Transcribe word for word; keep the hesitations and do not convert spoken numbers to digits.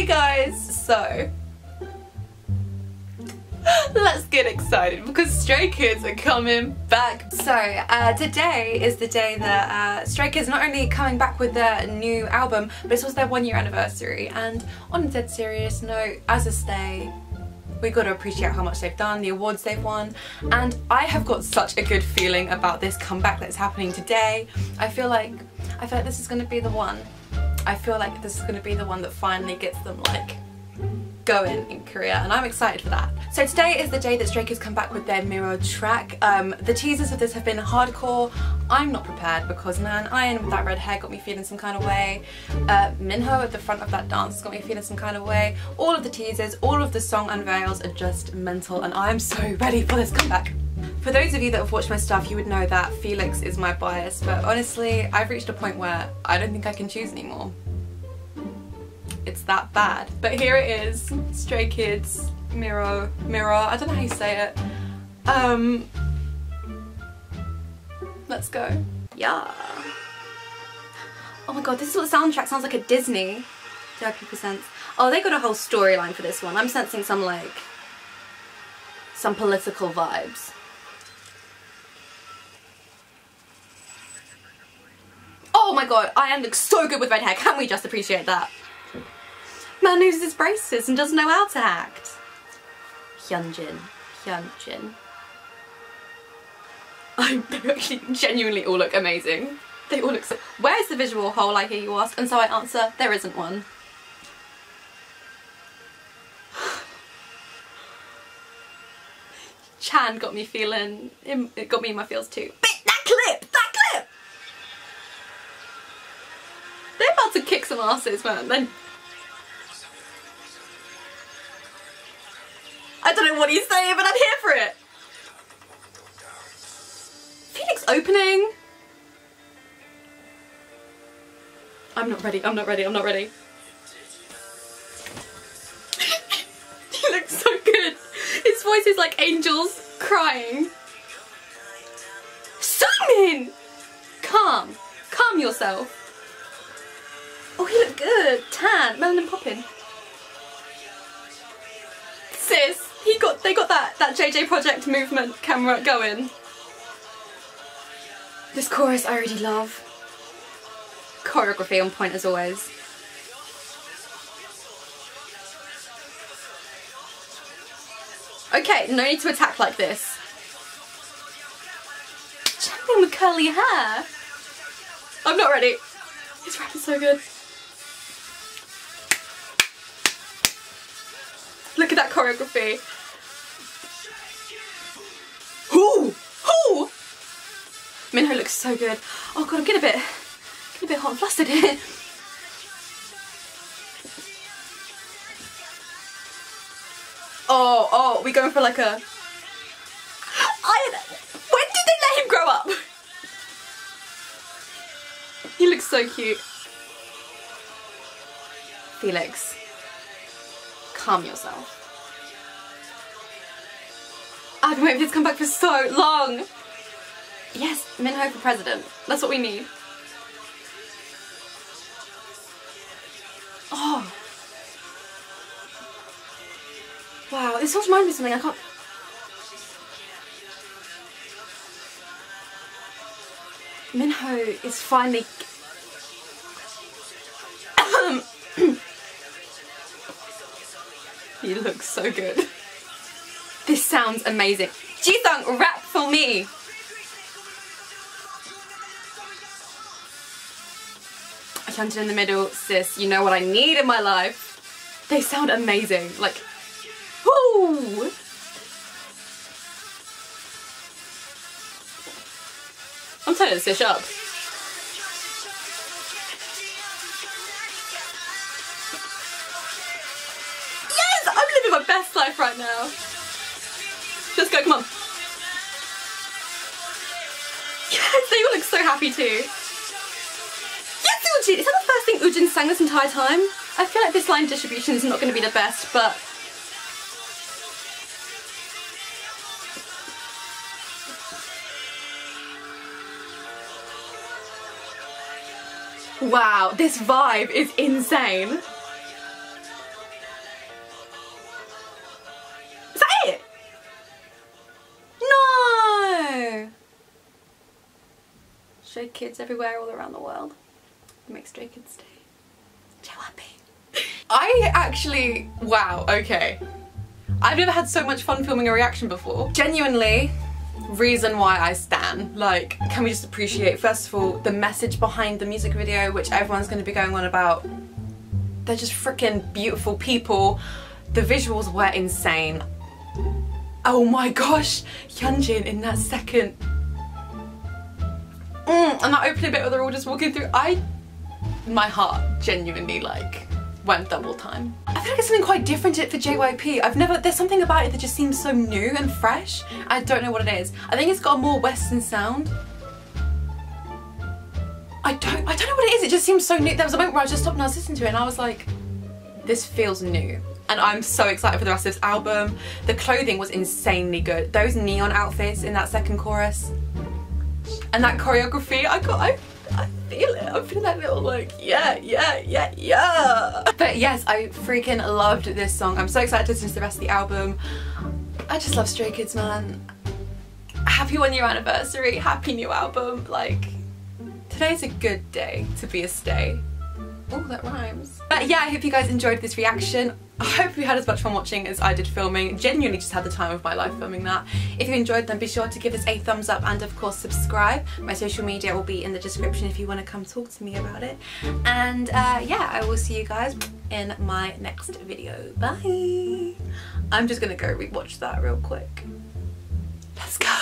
Okay guys, so let's get excited because Stray Kids are coming back. So uh, today is the day that uh, Stray Kids not only coming back with their new album, but it's also their one year anniversary. And on a dead serious note, as a stay, we got to appreciate how much they've done, the awards they've won, and I have got such a good feeling about this comeback that's happening today. I feel like I feel like this is going to be the one. I feel like this is going to be the one that finally gets them like going in Korea, and I'm excited for that. So today is the day that Stray Kids come back with their Miroh track. Um, the teasers of this have been hardcore. I'm not prepared because man, Ian with that red hair got me feeling some kind of way. Uh, Minho at the front of that dance got me feeling some kind of way. All of the teasers, all of the song unveils are just mental, and I'm so ready for this comeback. For those of you that have watched my stuff, you would know that Felix is my bias, but honestly, I've reached a point where I don't think I can choose anymore. It's that bad. But here it is, Stray Kids, Miroh, Miroh, I don't know how you say it. Um, let's go. Yeah. Oh my god, this is what the soundtrack sounds like, a Disney. J Y P presents. Oh, they got a whole storyline for this one. I'm sensing some like, some political vibes. Oh my god, I am looking so good with red hair. Can we just appreciate that? Man loses his braces and doesn't know how to act. Hyunjin, Hyunjin. I actually genuinely all look amazing. They all look so... Where's the visual hole, I hear you ask? And so I answer, there isn't one. Chan got me feeling... It got me in my feels too. Bit that clip! That clip! They're about to kick some asses, man. Then. I don't know what he's saying, but I'm here for it! Felix opening? I'm not ready, I'm not ready, I'm not ready. He looks so good. His voice is like angels crying. Sungmin! Calm. Calm yourself. Oh, he looked good. Tan. Melon popping. Sis. He got, they got that, that J J Project movement camera going. This chorus I already love. Choreography on point as always. Okay, no need to attack like this. Champion with curly hair. I'm not ready. His rap is so good. Look at that choreography. Ooh! Ooh! Minho looks so good. Oh god, I'm getting a bit, getting a bit hot and flustered here. Oh, oh, we going for like a... I... When did they let him grow up? He looks so cute. Felix. Calm yourself. I've been waiting for this comeback for so long. Yes, Minho for president. That's what we need. Oh. Wow, this all reminds me of something I can't... Minho is finally... He looks so good. This sounds amazing. Jisung, rap for me! I found it in the middle, sis, you know what I need in my life. They sound amazing, like, whoo! I'm turning this dish up. Best life right now. Let's go, come on. Yes, they all look so happy too. Yes, Woojin! Is that the first thing Woojin sang this entire time? I feel like this line distribution is not going to be the best, but... Wow, this vibe is insane. Stray Kids everywhere all around the world. Make Stray Kids Day. J Y P. I actually, wow, okay. I've never had so much fun filming a reaction before. Genuinely, reason why I stan. Like, can we just appreciate, first of all, the message behind the music video, which everyone's going to be going on about. They're just freaking beautiful people. The visuals were insane. Oh my gosh, Hyunjin in that second. Mm, and that opening bit where they're all just walking through, I, my heart genuinely like went double time. I feel like it's something quite different for J Y P. I've never, there's something about it that just seems so new and fresh. I don't know what it is. I think it's got a more Western sound. I don't, I don't know what it is, it just seems so new. There was a moment where I just stopped and I was listening to it and I was like, this feels new. And I'm so excited for the rest of this album. The clothing was insanely good. Those neon outfits in that second chorus and that choreography, I got, I, I feel it. I'm feeling that little like, yeah, yeah, yeah, yeah. But yes, I freaking loved this song. I'm so excited to listen to the rest of the album. I just love Stray Kids, man. Happy one year anniversary, happy new album. Like, today's a good day to be a stay. Oh, that rhymes. But yeah, I hope you guys enjoyed this reaction. I hope you had as much fun watching as I did filming. Genuinely just had the time of my life filming that. If you enjoyed, then be sure to give us a thumbs up and of course subscribe. My social media will be in the description if you want to come talk to me about it. And uh, yeah, I will see you guys in my next video. Bye! I'm just gonna go rewatch that real quick. Let's go!